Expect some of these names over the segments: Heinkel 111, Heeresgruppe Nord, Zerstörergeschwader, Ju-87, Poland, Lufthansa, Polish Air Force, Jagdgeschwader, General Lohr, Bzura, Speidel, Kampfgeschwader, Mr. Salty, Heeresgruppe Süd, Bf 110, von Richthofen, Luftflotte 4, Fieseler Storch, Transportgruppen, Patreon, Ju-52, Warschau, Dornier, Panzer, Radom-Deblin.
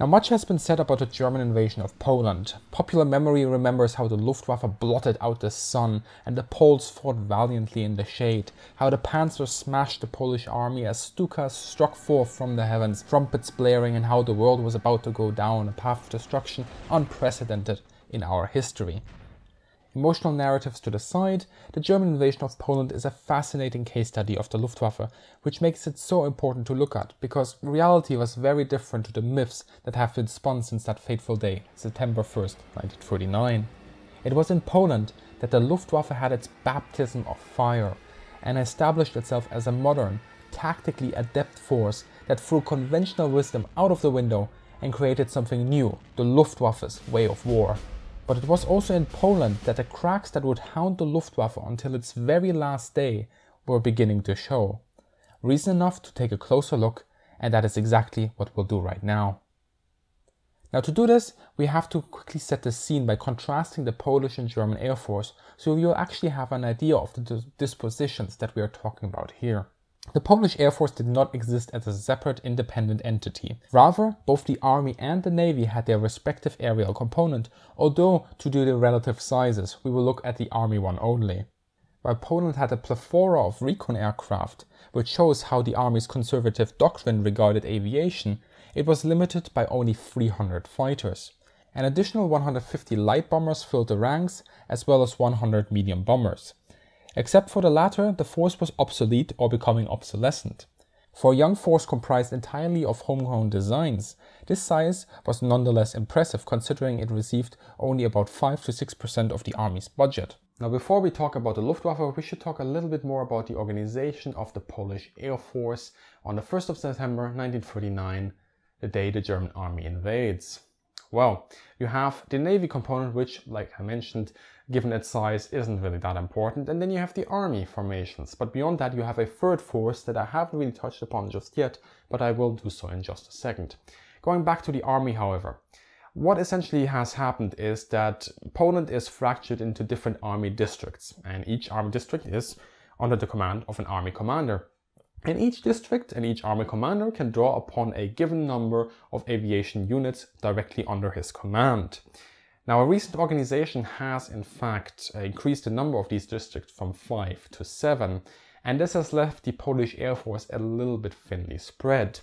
Now, much has been said about the German invasion of Poland. Popular memory remembers how the Luftwaffe blotted out the sun and the Poles fought valiantly in the shade, how the Panzers smashed the Polish army as Stukas struck forth from the heavens, trumpets blaring, and how the world was about to go down a path of destruction unprecedented in our history. Emotional narratives to the side, the German invasion of Poland is a fascinating case study of the Luftwaffe, which makes it so important to look at, because reality was very different to the myths that have been spun since that fateful day, September 1st, 1939. It was in Poland that the Luftwaffe had its baptism of fire, and established itself as a modern, tactically adept force that threw conventional wisdom out of the window and created something new, the Luftwaffe's way of war. But it was also in Poland that the cracks that would hound the Luftwaffe until its very last day were beginning to show. Reason enough to take a closer look, and that is exactly what we'll do right now. Now, to do this, we have to quickly set the scene by contrasting the Polish and German Air Force, so you'll actually have an idea of the dispositions that we are talking about here. The Polish Air Force did not exist as a separate independent entity. Rather, both the Army and the Navy had their respective aerial component, although to do the relative sizes, we will look at the Army one only. While Poland had a plethora of recon aircraft, which shows how the Army's conservative doctrine regarded aviation, it was limited by only 300 fighters. An additional 150 light bombers filled the ranks, as well as 100 medium bombers. Except for the latter, the force was obsolete or becoming obsolescent. For a young force comprised entirely of homegrown designs, this size was nonetheless impressive, considering it received only about 5 to 6% of the Army's budget. Now, before we talk about the Luftwaffe, we should talk a little bit more about the organization of the Polish Air Force on the 1st of September 1939, the day the German Army invades. Well, you have the Navy component, which, like I mentioned, given its size, isn't really that important, and then you have the Army formations, but beyond that you have a third force that I haven't really touched upon just yet, but I will do so in just a second. Going back to the Army, however, what essentially has happened is that Poland is fractured into different Army districts, and each Army district is under the command of an Army commander. And each district and each Army commander can draw upon a given number of aviation units directly under his command. Now, a recent organization has in fact increased the number of these districts from 5 to 7, and this has left the Polish Air Force a little bit thinly spread.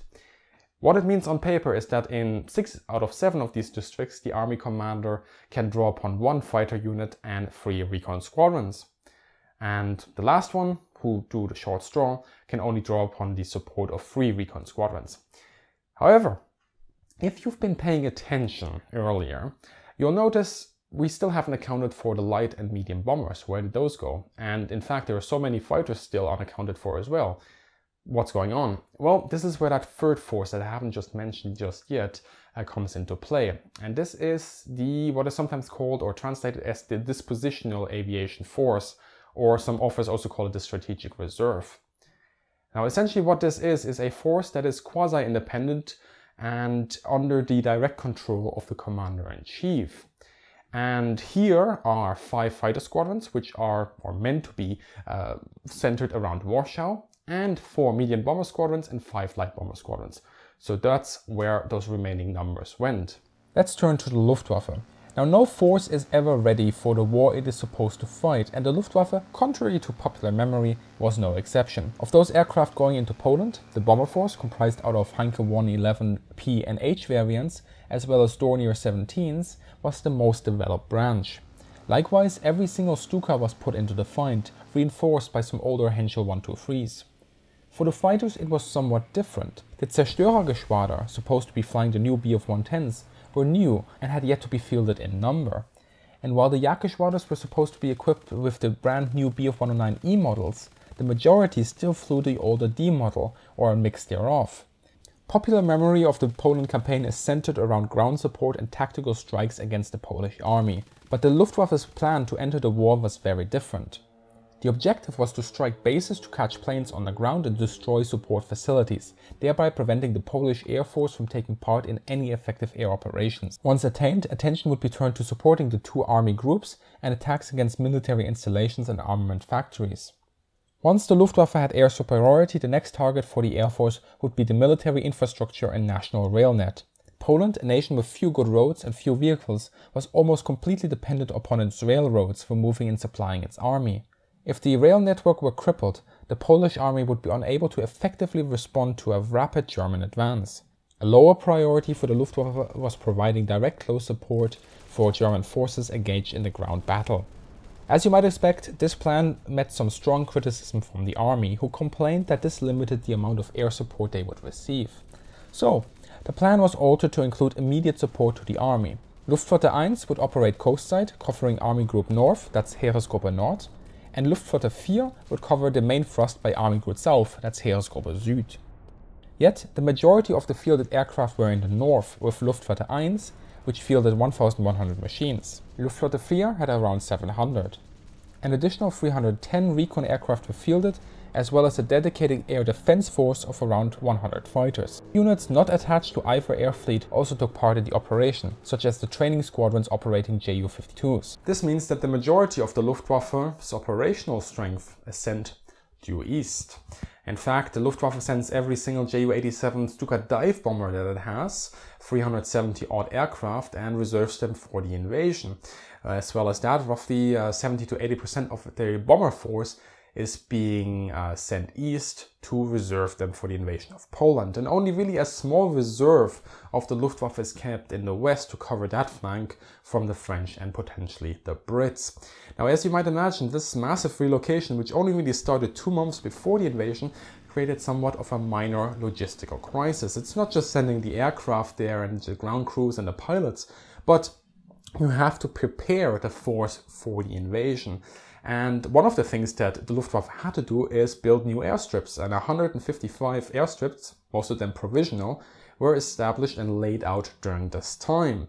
What it means on paper is that in 6 out of 7 of these districts, the Army commander can draw upon 1 fighter unit and 3 recon squadrons. And the last one, who do the short straw, can only draw upon the support of 3 recon squadrons. However, if you've been paying attention earlier, you'll notice we still haven't accounted for the light and medium bombers. Where did those go? And in fact, there are so many fighters still unaccounted for as well. What's going on? Well, this is where that third force that I haven't just mentioned just yet comes into play. And this is the, what is sometimes called or translated as, the dispositional aviation force, or some authors also call it the strategic reserve. Now, essentially what this is a force that is quasi-independent and under the direct control of the commander-in-chief. And here are 5 fighter squadrons, which are, or meant to be, centered around Warschau, and 4 medium bomber squadrons and 5 light bomber squadrons. So that's where those remaining numbers went. Let's turn to the Luftwaffe. Now, no force is ever ready for the war it is supposed to fight, and the Luftwaffe, contrary to popular memory, was no exception. Of those aircraft going into Poland, the bomber force, comprised out of Heinkel 111 P and H variants, as well as Dornier 17s, was the most developed branch. Likewise, every single Stuka was put into the fight, reinforced by some older Henschel 123s. For the fighters, it was somewhat different. The Zerstörergeschwader, supposed to be flying the new Bf 110s, were new and had yet to be fielded in number. And while the Jagdgeschwaders were supposed to be equipped with the brand new Bf 109E models, the majority still flew the older D model, or a mix thereof. Popular memory of the Poland campaign is centered around ground support and tactical strikes against the Polish army, but the Luftwaffe's plan to enter the war was very different. The objective was to strike bases to catch planes on the ground and destroy support facilities, thereby preventing the Polish Air Force from taking part in any effective air operations. Once attained, attention would be turned to supporting the 2 army groups and attacks against military installations and armament factories. Once the Luftwaffe had air superiority, the next target for the Air Force would be the military infrastructure and national rail net. Poland, a nation with few good roads and few vehicles, was almost completely dependent upon its railroads for moving and supplying its army. If the rail network were crippled, the Polish army would be unable to effectively respond to a rapid German advance. A lower priority for the Luftwaffe was providing direct close support for German forces engaged in the ground battle. As you might expect, this plan met some strong criticism from the army, who complained that this limited the amount of air support they would receive. So, the plan was altered to include immediate support to the army. Luftflotte 1 would operate coastside, covering Army Group North, that's Heeresgruppe Nord, and Luftflotte 4 would cover the main thrust by Army Group South, that's Heeresgruppe Süd. Yet, the majority of the fielded aircraft were in the north, with Luftflotte 1, which fielded 1,100 machines. Luftflotte 4 had around 700. An additional 310 recon aircraft were fielded, as well as a dedicated air defense force of around 100 fighters. Units not attached to either air fleet also took part in the operation, such as the training squadrons operating Ju-52s. This means that the majority of the Luftwaffe's operational strength is sent due east. In fact, the Luftwaffe sends every single Ju-87 Stuka dive bomber that it has, 370 odd aircraft, and reserves them for the invasion. As well as that, roughly 70 to 80% of their bomber force is being sent east to reserve them for the invasion of Poland. And only really a small reserve of the Luftwaffe is kept in the west to cover that flank from the French and potentially the Brits. Now, as you might imagine, this massive relocation, which only really started 2 months before the invasion, created somewhat of a minor logistical crisis. It's not just sending the aircraft there and the ground crews and the pilots, but you have to prepare the force for the invasion. And one of the things that the Luftwaffe had to do is build new airstrips, and 155 airstrips, most of them provisional, were established and laid out during this time.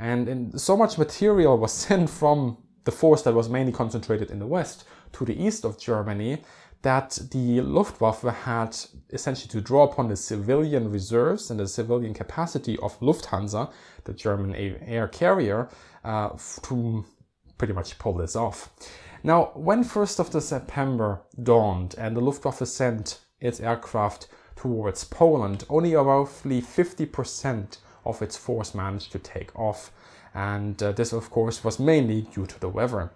And so much material was sent from the force that was mainly concentrated in the west to the east of Germany that the Luftwaffe had essentially to draw upon the civilian reserves and the civilian capacity of Lufthansa, the German air carrier, to pretty much pull this off. Now, when 1st of September dawned and the Luftwaffe sent its aircraft towards Poland, only roughly 50% of its force managed to take off, and this of course was mainly due to the weather.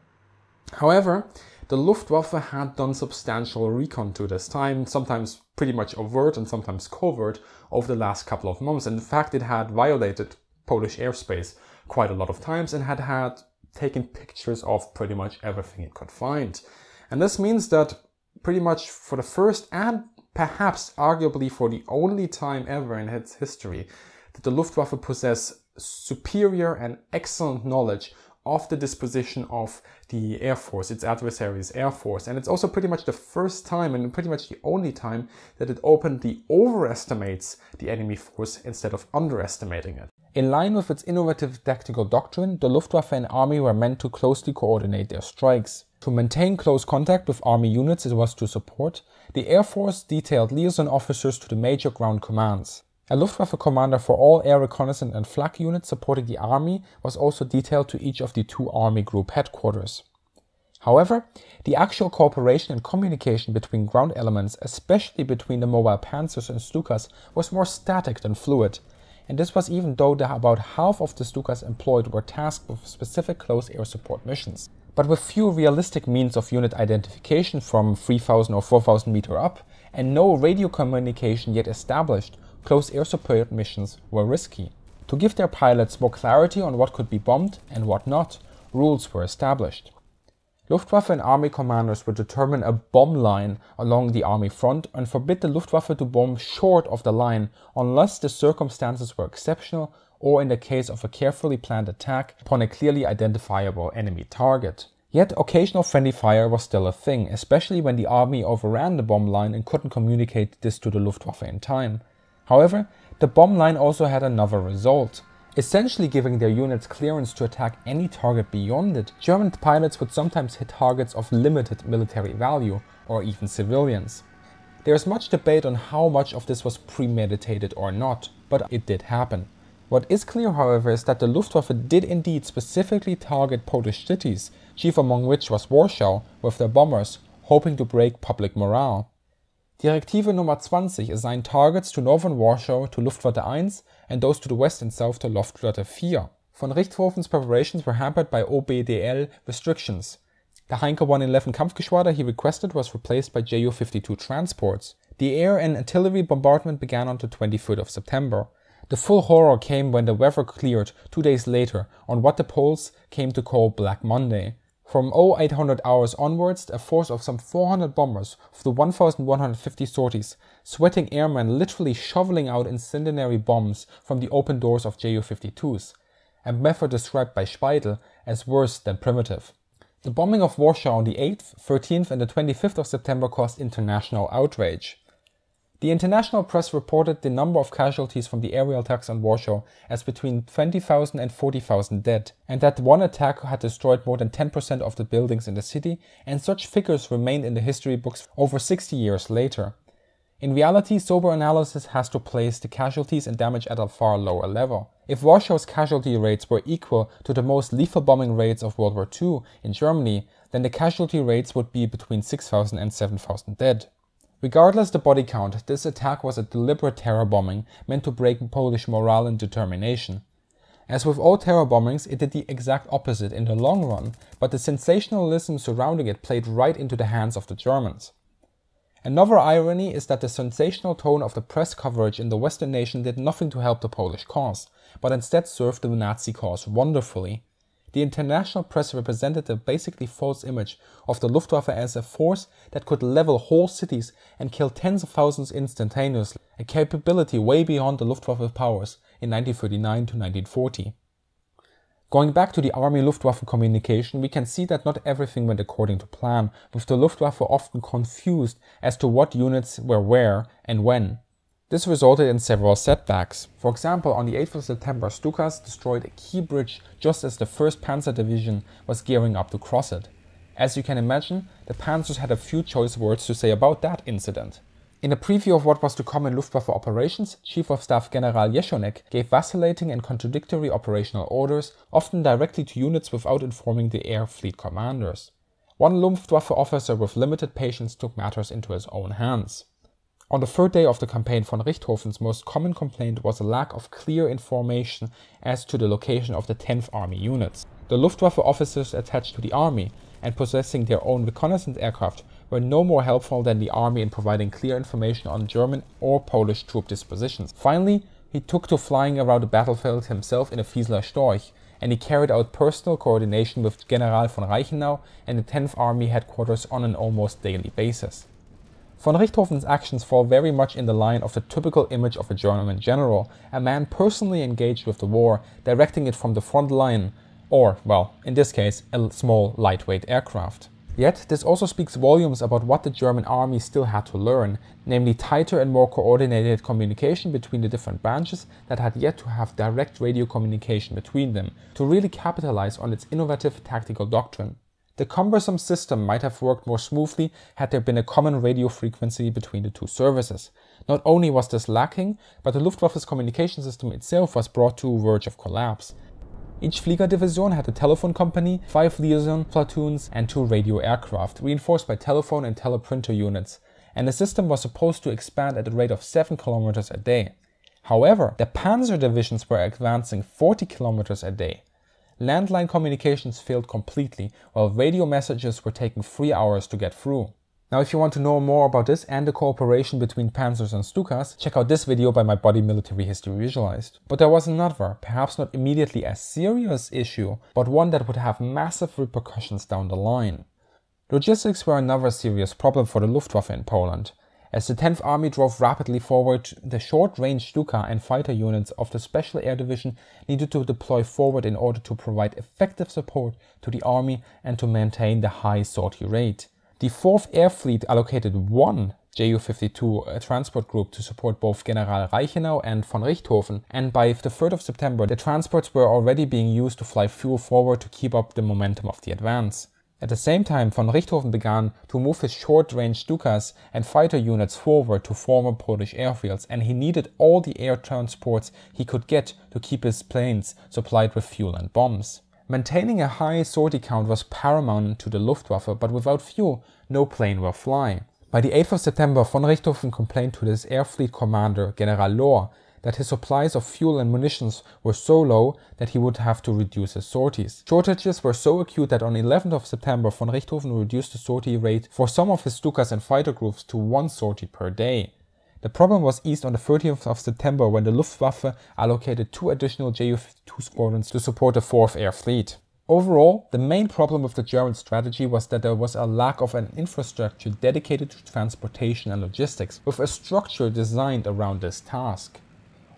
However, the Luftwaffe had done substantial recon to this time, sometimes pretty much overt and sometimes covert, over the last couple of months. And in fact, it had violated Polish airspace quite a lot of times and had taken pictures of pretty much everything it could find. And this means that pretty much for the first and perhaps arguably for the only time ever in its history did the Luftwaffe possess superior and excellent knowledge of the disposition of the Air Force, its adversary's Air Force. And it's also pretty much the first time and pretty much the only time that it openly overestimates the enemy force instead of underestimating it. In line with its innovative tactical doctrine, the Luftwaffe and Army were meant to closely coordinate their strikes. To maintain close contact with Army units it was to support, the Air Force detailed liaison officers to the major ground commands. A Luftwaffe commander for all air reconnaissance and flak units supporting the army was also detailed to each of the 2 army group headquarters. However, the actual cooperation and communication between ground elements, especially between the mobile Panzers and Stukas, was more static than fluid, and this was even though about half of the Stukas employed were tasked with specific close air support missions. But with few realistic means of unit identification from 3,000 or 4,000 meter up, and no radio communication yet established, close air support missions were risky. To give their pilots more clarity on what could be bombed and what not, rules were established. Luftwaffe and army commanders would determine a bomb line along the army front and forbid the Luftwaffe to bomb short of the line unless the circumstances were exceptional or in the case of a carefully planned attack upon a clearly identifiable enemy target. Yet occasional friendly fire was still a thing, especially when the army overran the bomb line and couldn't communicate this to the Luftwaffe in time. However, the bomb line also had another result. Essentially giving their units clearance to attack any target beyond it, German pilots would sometimes hit targets of limited military value or even civilians. There is much debate on how much of this was premeditated or not, but it did happen. What is clear, however, is that the Luftwaffe did indeed specifically target Polish cities, chief among which was Warsaw, with their bombers, hoping to break public morale. Directive Nummer 20 assigned targets to northern Warsaw to Luftflotte 1 and those to the west and south to Luftflotte 4. Von Richthofen's preparations were hampered by OBDL restrictions. The Heinkel 111 Kampfgeschwader he requested was replaced by Ju-52 transports. The air and artillery bombardment began on the 23rd of September. The full horror came when the weather cleared 2 days later on what the Poles came to call Black Monday. From 0800 hours onwards, a force of some 400 bombers of the 1,150 sorties, sweating airmen literally shoveling out incendiary bombs from the open doors of Ju-52s, a method described by Speidel as worse than primitive. The bombing of Warsaw on the 8th, 13th and the 25th of September caused international outrage. The international press reported the number of casualties from the aerial attacks on Warsaw as between 20,000 and 40,000 dead, and that one attack had destroyed more than 10% of the buildings in the city, and such figures remained in the history books over 60 years later. In reality, sober analysis has to place the casualties and damage at a far lower level. If Warshaw's casualty rates were equal to the most lethal bombing rates of World War II in Germany, then the casualty rates would be between 6,000 and 7,000 dead. Regardless the body count, this attack was a deliberate terror bombing meant to break Polish morale and determination. As with all terror bombings, it did the exact opposite in the long run, but the sensationalism surrounding it played right into the hands of the Germans. Another irony is that the sensational tone of the press coverage in the Western nation did nothing to help the Polish cause, but instead served the Nazi cause wonderfully. The international press represented a basically false image of the Luftwaffe as a force that could level whole cities and kill tens of thousands instantaneously, a capability way beyond the Luftwaffe powers in 1939 to 1940. Going back to the Army Luftwaffe communication, we can see that not everything went according to plan, with the Luftwaffe often confused as to what units were where and when. This resulted in several setbacks. For example, on the 8th of September, Stukas destroyed a key bridge just as the 1st Panzer Division was gearing up to cross it. As you can imagine, the Panzers had a few choice words to say about that incident. In a preview of what was to come in Luftwaffe operations, Chief of Staff General Jeschonek gave vacillating and contradictory operational orders, often directly to units without informing the air fleet commanders. One Luftwaffe officer with limited patience took matters into his own hands. On the third day of the campaign, von Richthofen's most common complaint was a lack of clear information as to the location of the 10th Army units. The Luftwaffe officers attached to the Army and possessing their own reconnaissance aircraft were no more helpful than the Army in providing clear information on German or Polish troop dispositions. Finally, he took to flying around the battlefield himself in a Fieseler Storch, and he carried out personal coordination with General von Reichenau and the 10th Army headquarters on an almost daily basis. Von Richthofen's actions fall very much in the line of the typical image of a German general, a man personally engaged with the war, directing it from the front line, or, well, in this case, a small lightweight aircraft. Yet, this also speaks volumes about what the German army still had to learn, namely tighter and more coordinated communication between the different branches that had yet to have direct radio communication between them, to really capitalize on its innovative tactical doctrine. The cumbersome system might have worked more smoothly had there been a common radio frequency between the two services. Not only was this lacking, but the Luftwaffe's communication system itself was brought to the verge of collapse. Each Fliegerdivision had a telephone company, 5 liaison platoons and 2 radio aircraft, reinforced by telephone and teleprinter units, and the system was supposed to expand at a rate of 7 kilometers a day. However, the Panzer divisions were advancing 40 kilometers a day. Landline communications failed completely, while radio messages were taking 3 hours to get through. Now if you want to know more about this and the cooperation between Panzers and Stukas, check out this video by my buddy Military History Visualized. But there was another, perhaps not immediately a serious issue, but one that would have massive repercussions down the line. Logistics were another serious problem for the Luftwaffe in Poland. As the 10th Army drove rapidly forward, the short-range Stuka and fighter units of the Special Air Division needed to deploy forward in order to provide effective support to the Army and to maintain the high sortie rate. The 4th Air Fleet allocated one Ju-52 transport group to support both General Reichenau and von Richthofen, and by the 3rd of September the transports were already being used to fly fuel forward to keep up the momentum of the advance. At the same time, von Richthofen began to move his short-range Stukas and fighter units forward to former Polish airfields, and he needed all the air transports he could get to keep his planes supplied with fuel and bombs. Maintaining a high sortie count was paramount to the Luftwaffe, but without fuel, no plane will fly. By the 8th of September, von Richthofen complained to his Air Fleet commander, General Lohr, that his supplies of fuel and munitions were so low that he would have to reduce his sorties. Shortages were so acute that on 11th of September von Richthofen reduced the sortie rate for some of his Stukas and fighter groups to 1 sortie per day. The problem was eased on the 30th of September when the Luftwaffe allocated 2 additional Ju-52 squadrons to support the 4th Air Fleet. Overall, the main problem with the German strategy was that there was a lack of an infrastructure dedicated to transportation and logistics, with a structure designed around this task.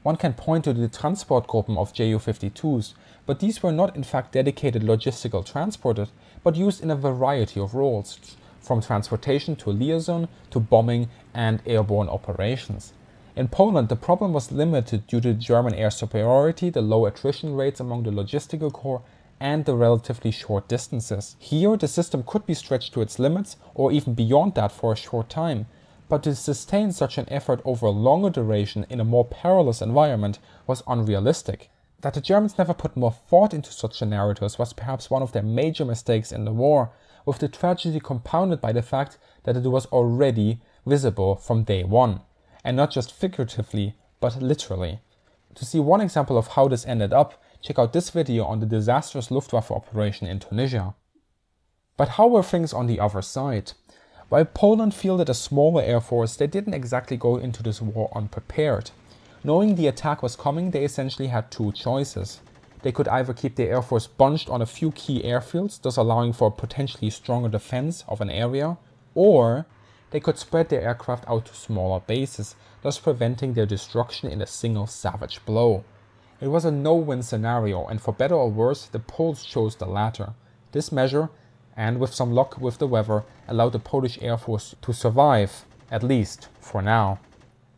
One can point to the Transportgruppen of Ju-52s, but these were not in fact dedicated logistical transporters, but used in a variety of roles, from transportation to liaison to bombing and airborne operations. In Poland, the problem was limited due to German air superiority, the low attrition rates among the logistical corps, and the relatively short distances. Here, the system could be stretched to its limits or even beyond that for a short time. But to sustain such an effort over a longer duration in a more perilous environment was unrealistic. That the Germans never put more thought into such narratives was perhaps one of their major mistakes in the war, with the tragedy compounded by the fact that it was already visible from day one, and not just figuratively, but literally. To see one example of how this ended up, check out this video on the disastrous Luftwaffe operation in Tunisia. But how were things on the other side? While Poland fielded a smaller air force, they didn't exactly go into this war unprepared. Knowing the attack was coming, they essentially had 2 choices. They could either keep their air force bunched on a few key airfields, thus allowing for a potentially stronger defense of an area, or they could spread their aircraft out to smaller bases, thus preventing their destruction in a single savage blow. It was a no-win scenario, and for better or worse, the Poles chose the latter. This measure, and with some luck with the weather, allowed the Polish Air Force to survive, at least for now.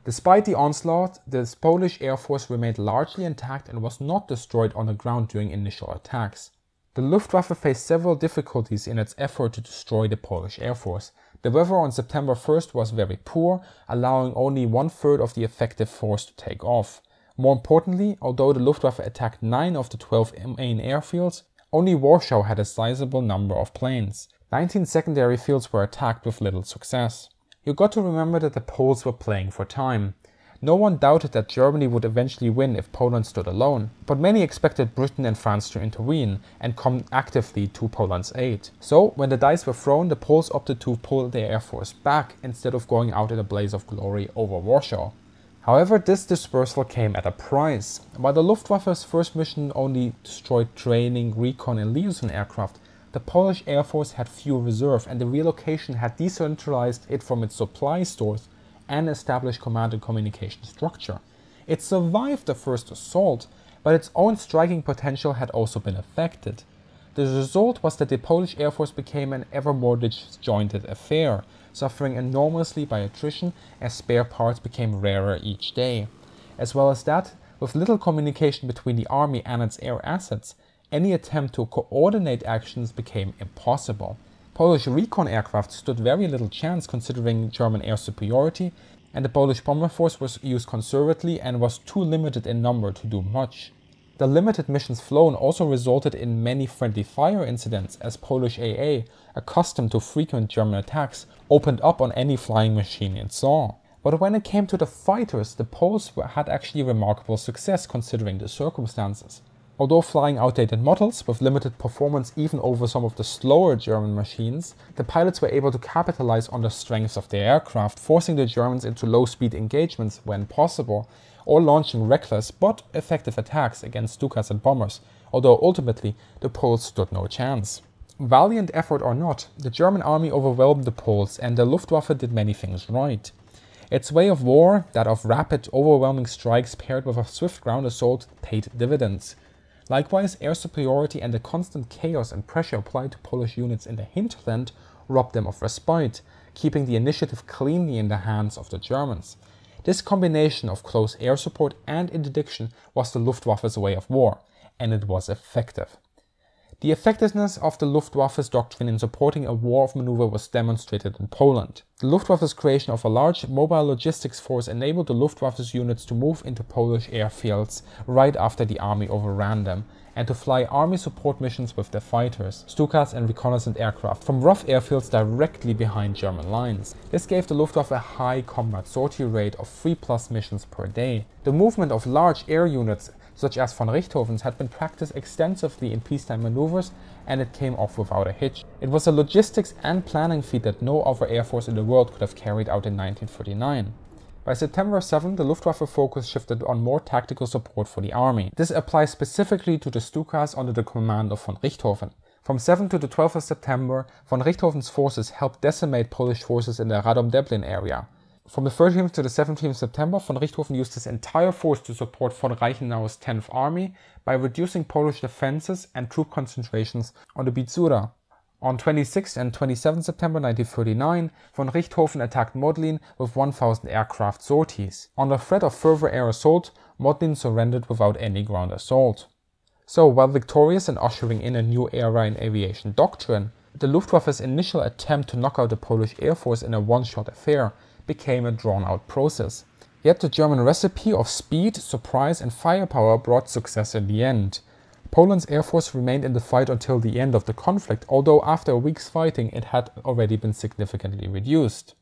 Despite the onslaught, the Polish Air Force remained largely intact and was not destroyed on the ground during initial attacks. The Luftwaffe faced several difficulties in its effort to destroy the Polish Air Force. The weather on September 1st was very poor, allowing only 1/3 of the effective force to take off. More importantly, although the Luftwaffe attacked 9 of the 12 main airfields, only Warschau had a sizable number of planes. 19 secondary fields were attacked with little success. You got to remember that the Poles were playing for time. No one doubted that Germany would eventually win if Poland stood alone, but many expected Britain and France to intervene and come actively to Poland's aid. So, when the dice were thrown, the Poles opted to pull their air force back instead of going out in a blaze of glory over Warschau. However, this dispersal came at a price. While the Luftwaffe's first mission only destroyed training, recon and liaison aircraft, the Polish Air Force had few reserves and the relocation had decentralized it from its supply stores and established command and communication structure. It survived the first assault, but its own striking potential had also been affected. The result was that the Polish Air Force became an ever more disjointed affair, suffering enormously by attrition as spare parts became rarer each day. As well as that, with little communication between the army and its air assets, any attempt to coordinate actions became impossible. Polish recon aircraft stood very little chance considering German air superiority, and the Polish bomber force was used conservatively and was too limited in number to do much. The limited missions flown also resulted in many friendly fire incidents, as Polish AA, accustomed to frequent German attacks, opened up on any flying machine it saw. But when it came to the fighters, the Poles had actually remarkable success considering the circumstances. Although flying outdated models with limited performance even over some of the slower German machines, the pilots were able to capitalize on the strengths of their aircraft, forcing the Germans into low-speed engagements when possible, or launching reckless but effective attacks against Stukas and bombers, although ultimately the Poles stood no chance. Valiant effort or not, the German army overwhelmed the Poles and the Luftwaffe did many things right. Its way of war, that of rapid, overwhelming strikes paired with a swift ground assault, paid dividends. Likewise, air superiority and the constant chaos and pressure applied to Polish units in the hinterland robbed them of respite, keeping the initiative cleanly in the hands of the Germans. This combination of close air support and interdiction was the Luftwaffe's way of war, and it was effective. The effectiveness of the Luftwaffe's doctrine in supporting a war of maneuver was demonstrated in Poland. The Luftwaffe's creation of a large mobile logistics force enabled the Luftwaffe's units to move into Polish airfields right after the army overran them, and to fly army support missions with their fighters, Stukas and reconnaissance aircraft from rough airfields directly behind German lines. This gave the Luftwaffe a high combat sortie rate of 3+ missions per day. The movement of large air units such as von Richthofen's had been practiced extensively in peacetime maneuvers, and it came off without a hitch. It was a logistics and planning feat that no other air force in the world could have carried out in 1939. By September 7, the Luftwaffe focus shifted on more tactical support for the army. This applies specifically to the Stukas under the command of von Richthofen. From 7 to the 12th of September, von Richthofen's forces helped decimate Polish forces in the Radom-Deblin area. From the 13th to the 17th of September, von Richthofen used his entire force to support von Reichenau's 10th Army by reducing Polish defenses and troop concentrations on the Bzura. On 26 and 27 September 1939, von Richthofen attacked Modlin with 1,000 aircraft sorties. On the threat of further air assault, Modlin surrendered without any ground assault. So, while victorious and ushering in a new era in aviation doctrine, the Luftwaffe's initial attempt to knock out the Polish Air Force in a one-shot affair became a drawn-out process. Yet the German recipe of speed, surprise and firepower brought success in the end. Poland's air force remained in the fight until the end of the conflict, although after a week's fighting it had already been significantly reduced.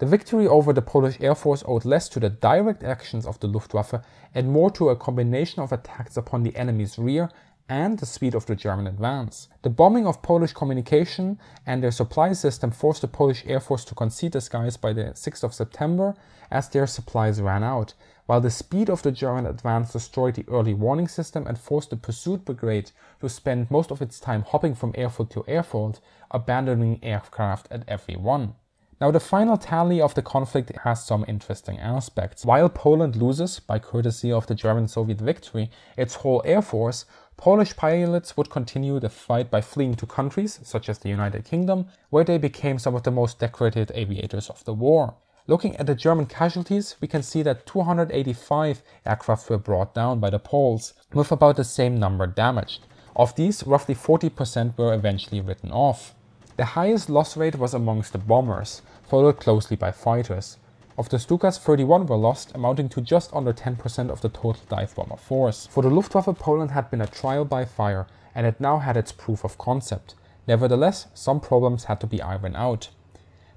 The victory over the Polish air force owed less to the direct actions of the Luftwaffe and more to a combination of attacks upon the enemy's rear and the speed of the German advance. The bombing of Polish communication and their supply system forced the Polish Air Force to concede the skies by the 6th of September as their supplies ran out, while the speed of the German advance destroyed the early warning system and forced the pursuit brigade to spend most of its time hopping from airfield to airfield, abandoning aircraft at every one. Now, the final tally of the conflict has some interesting aspects. While Poland loses, by courtesy of the German-Soviet victory, its whole air force, Polish pilots would continue the fight by fleeing to countries, such as the United Kingdom, where they became some of the most decorated aviators of the war. Looking at the German casualties, we can see that 285 aircraft were brought down by the Poles, with about the same number damaged. Of these, roughly 40% were eventually written off. The highest loss rate was amongst the bombers, followed closely by fighters. Of the Stukas, 31 were lost, amounting to just under 10% of the total dive bomber force. For the Luftwaffe, Poland had been a trial by fire, and it now had its proof of concept. Nevertheless, some problems had to be ironed out.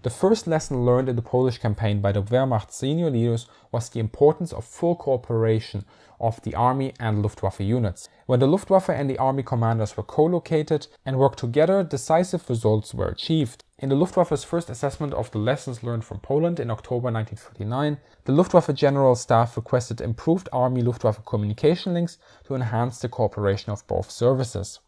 The first lesson learned in the Polish campaign by the Wehrmacht's senior leaders was the importance of full cooperation of the Army and Luftwaffe units. When the Luftwaffe and the Army commanders were co-located and worked together, decisive results were achieved. In the Luftwaffe's first assessment of the lessons learned from Poland in October 1939, the Luftwaffe General Staff requested improved Army-Luftwaffe communication links to enhance the cooperation of both services.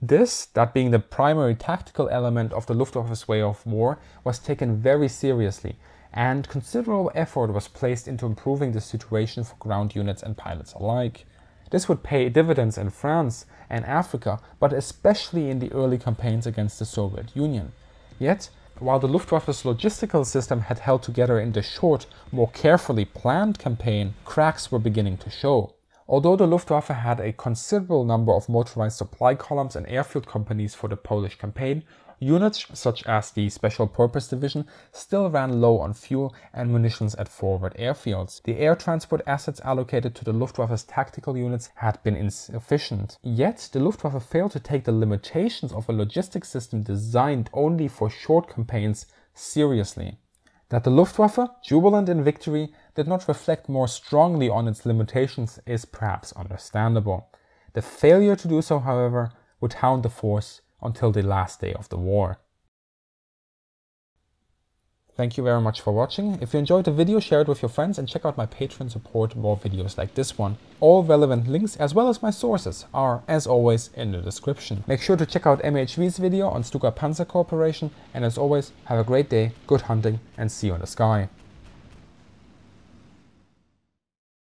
This, that being the primary tactical element of the Luftwaffe's way of war, was taken very seriously, and considerable effort was placed into improving the situation for ground units and pilots alike. This would pay dividends in France and Africa, but especially in the early campaigns against the Soviet Union. Yet, while the Luftwaffe's logistical system had held together in the short, more carefully planned campaign, cracks were beginning to show. Although the Luftwaffe had a considerable number of motorized supply columns and airfield companies for the Polish campaign, units such as the Special Purpose Division still ran low on fuel and munitions at forward airfields. The air transport assets allocated to the Luftwaffe's tactical units had been insufficient. Yet, the Luftwaffe failed to take the limitations of a logistics system designed only for short campaigns seriously. That the Luftwaffe, jubilant in victory, did not reflect more strongly on its limitations is perhaps understandable. The failure to do so, however, would hound the force until the last day of the war. Thank you very much for watching. If you enjoyed the video, share it with your friends and check out my Patreon support more videos like this one. All relevant links as well as my sources are, as always, in the description. Make sure to check out MHV's video on Stuka Panzer Corporation, and as always, have a great day, good hunting, and see you in the sky.